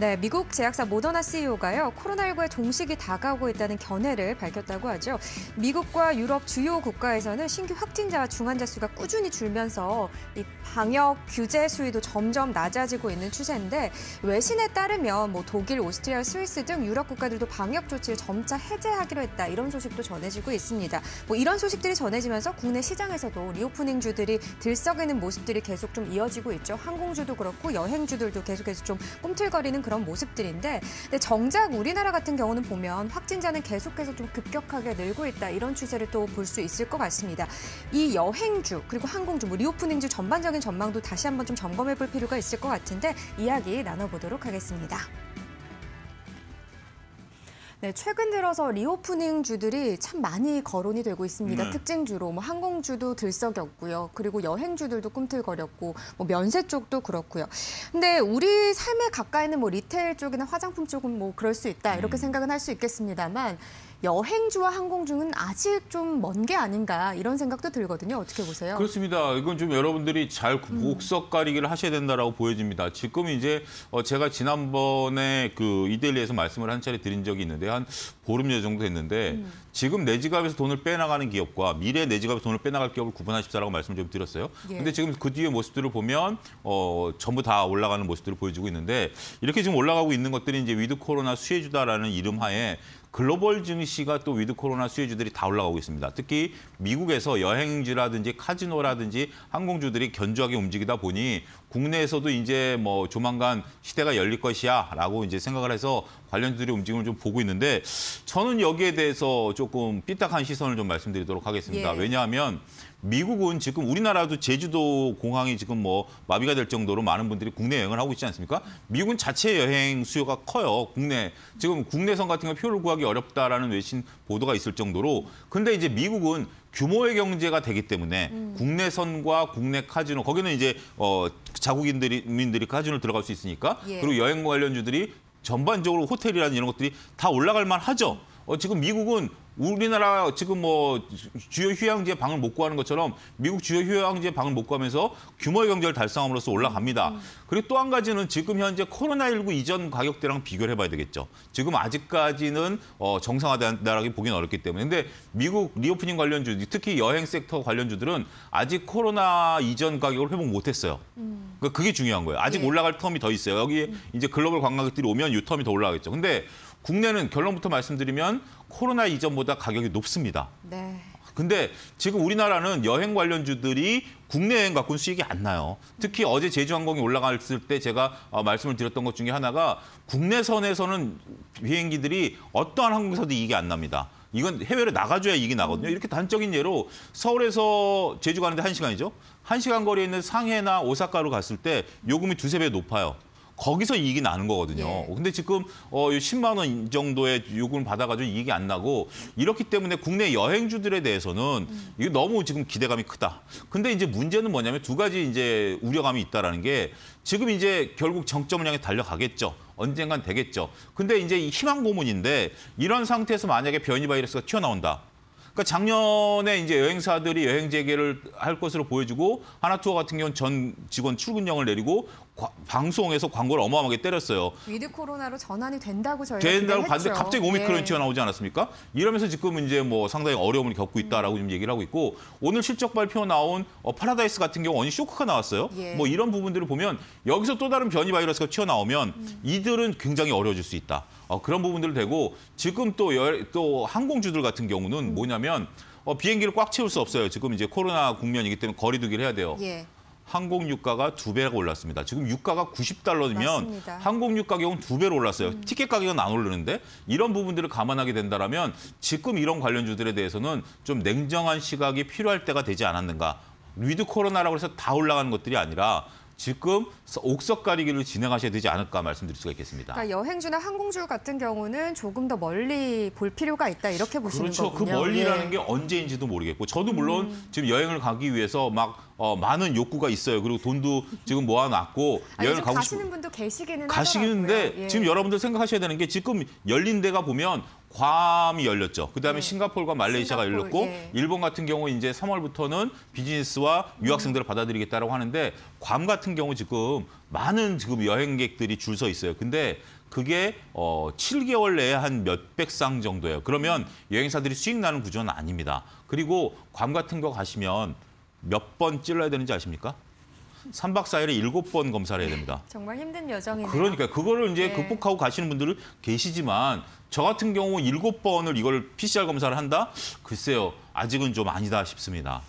네, 미국 제약사 모더나 CEO가요, 코로나19의 종식이 다가오고 있다는 견해를 밝혔다고 하죠. 미국과 유럽 주요 국가에서는 신규 확진자와 중환자 수가 꾸준히 줄면서 이 방역 규제 수위도 점점 낮아지고 있는 추세인데, 외신에 따르면 뭐 독일, 오스트리아, 스위스 등 유럽 국가들도 방역 조치를 점차 해제하기로 했다, 이런 소식도 전해지고 있습니다. 뭐 이런 소식들이 전해지면서 국내 시장에서도 리오프닝 주들이 들썩이는 모습들이 계속 좀 이어지고 있죠. 항공주도 그렇고 여행주들도 계속해서 좀 꿈틀거리는 그런 모습들인데, 근데 정작 우리나라 같은 경우는 보면 확진자는 계속해서 좀 급격하게 늘고 있다, 이런 추세를 또 볼 수 있을 것 같습니다. 이 여행주 그리고 항공주, 뭐 리오프닝주 전반적인 전망도 다시 한번 좀 점검해 볼 필요가 있을 것 같은데 이야기 나눠보도록 하겠습니다. 네, 최근 들어서 리오프닝 주들이 참 많이 거론이 되고 있습니다. 특징주로 뭐 항공주도 들썩였고요. 그리고 여행주들도 꿈틀거렸고, 뭐 면세 쪽도 그렇고요. 근데 우리 삶에 가까이는 뭐 리테일 쪽이나 화장품 쪽은 뭐 그럴 수 있다, 이렇게 생각은 할 수 있겠습니다만, 여행주와 항공주는 아직 좀 먼 게 아닌가, 이런 생각도 들거든요. 어떻게 보세요? 그렇습니다. 이건 좀 여러분들이 잘 목석 가리기를 하셔야 된다라고 보여집니다. 지금 이제 제가 지난번에 그 이데일리에서 말씀을 한 차례 드린 적이 있는데, 한 보름여 정도 됐는데 지금 내 지갑에서 돈을 빼나가는 기업과 미래 내 지갑에서 돈을 빼나갈 기업을 구분하십사라고 말씀을 좀 드렸어요. 근데 지금 그 뒤에 모습들을 보면 전부 다 올라가는 모습들을 보여주고 있는데, 이렇게 지금 올라가고 있는 것들이 이제 위드 코로나 수혜주다라는 이름하에 글로벌 증시가 또 위드 코로나 수혜주들이 다 올라가고 있습니다. 특히 미국에서 여행주라든지 카지노라든지 항공주들이 견조하게 움직이다 보니 국내에서도 이제 뭐 조만간 시대가 열릴 것이야라고 이제 생각을 해서 관련주들의 움직임을 좀 보고 있는데, 저는 여기에 대해서 조금 삐딱한 시선을 좀 말씀드리도록 하겠습니다. 왜냐하면 미국은 지금 우리나라도 제주도 공항이 지금 뭐 마비가 될 정도로 많은 분들이 국내 여행을 하고 있지 않습니까? 미국은 자체 여행 수요가 커요. 국내 지금 국내선 같은 건 표를 구하기 어렵다라는 외신 보도가 있을 정도로. 근데 이제 미국은 규모의 경제가 되기 때문에 국내선과 국내 카지노, 거기는 이제 자국민들이 카지노를 들어갈 수 있으니까, 그리고 여행 관련주들이 전반적으로 호텔이라는 이런 것들이 다 올라갈 만하죠. 지금 미국은 우리나라 지금 뭐 주요 휴양지에 방을 못 구하는 것처럼 미국 주요 휴양지에 방을 못 구하면서 규모의 경제를 달성함으로써 올라갑니다. 그리고 또 한 가지는 지금 현재 코로나19 이전 가격대랑 비교를 해봐야 되겠죠. 지금 아직까지는 정상화된다라고 보기는 어렵기 때문에. 근데 미국 리오프닝 관련주, 특히 여행 섹터 관련주들은 아직 코로나 이전 가격을 회복 못했어요. 그러니까 그게 중요한 거예요. 아직 올라갈 텀이 더 있어요. 여기에 이제 글로벌 관광객들이 오면 이 텀이 더 올라가겠죠. 근데 국내는 결론부터 말씀드리면 코로나 이전보다 가격이 높습니다. 네. 근데 지금 우리나라는 여행 관련주들이 국내 여행 갖고는 수익이 안 나요. 특히 어제 제주항공이 올라갔을 때 제가 말씀을 드렸던 것 중에 하나가, 국내선에서는 비행기들이 어떠한 항공사도 이익이 안 납니다. 이건 해외로 나가줘야 이익이 나거든요. 이렇게 단적인 예로 서울에서 제주 가는데 1시간이죠. 1시간 거리에 있는 상해나 오사카로 갔을 때 요금이 2~3배 높아요. 거기서 이익이 나는 거거든요. 근데 지금 10만 원 정도의 요금을 받아가지고 이익이 안 나고, 이렇기 때문에 국내 여행주들에 대해서는 이게 너무 지금 기대감이 크다. 근데 이제 문제는 뭐냐면 두 가지 이제 우려감이 있다라는 게, 지금 이제 결국 정점을 향해 달려가겠죠. 언젠간 되겠죠. 근데 이제 희망 고문인데, 이런 상태에서 만약에 변이 바이러스가 튀어나온다. 그러니까 작년에 이제 여행사들이 여행 재개를 할 것으로 보여지고, 하나투어 같은 경우는 전 직원 출근령을 내리고 방송에서 광고를 어마어마하게 때렸어요. 위드 코로나로 전환이 된다고 저희가 된다고 봤는데 갑자기 오미크론이 튀어나오지 않았습니까? 이러면서 지금 이제 뭐 상당히 어려움을 겪고 있다라고 지금 얘기를 하고 있고, 오늘 실적 발표 나온 파라다이스 같은 경우 어닝 쇼크가 나왔어요. 뭐 이런 부분들을 보면 여기서 또 다른 변이 바이러스가 튀어나오면 이들은 굉장히 어려워질 수 있다. 그런 부분들 되고, 지금 또 항공주들 같은 경우는 뭐냐면 비행기를 꽉 채울 수 없어요. 지금 이제 코로나 국면이기 때문에 거리두기를 해야 돼요. 항공 유가가 2배가 올랐습니다. 지금 유가가 90달러면 항공 유가 경우 2배로 올랐어요. 티켓 가격은 안 오르는데, 이런 부분들을 감안하게 된다라면 지금 이런 관련주들에 대해서는 좀 냉정한 시각이 필요할 때가 되지 않았는가. 위드 코로나라고 해서 다 올라가는 것들이 아니라 지금 옥석 가리기를 진행하셔야 되지 않을까 말씀드릴 수가 있겠습니다. 그러니까 여행주나 항공주 같은 경우는 조금 더 멀리 볼 필요가 있다, 이렇게 보시는 거군요. 그 멀리라는 게 언제인지도 모르겠고, 저도 물론 지금 여행을 가기 위해서 막 많은 욕구가 있어요. 그리고 돈도 지금 모아놨고 여행을 가고 싶은 가시는 분도 계시기는 하더라고요. 지금 여러분들 생각하셔야 되는 게, 지금 열린 데가 보면 괌이 열렸죠. 그다음에 네. 싱가포르와 말레이시아가 열렸고 예. 일본 같은 경우 이제 3월부터는 비즈니스와 유학생들을 받아들이겠다라고 하는데 괌 같은 경우 지금 많은 지금 여행객들이 줄 서 있어요. 근데 그게 7개월 내에 한 몇백 쌍 정도예요. 그러면 여행사들이 수익 나는 구조는 아닙니다. 그리고 괌 같은 거 가시면 몇 번 찔러야 되는지 아십니까? 3박 4일에 7번 검사를 해야 됩니다. 정말 힘든 여정이네요. 그러니까 그거를 이제 네. 극복하고 가시는 분들은 계시지만 저 같은 경우 7번을 이걸 PCR 검사를 한다? 글쎄요. 아직은 좀 아니다 싶습니다.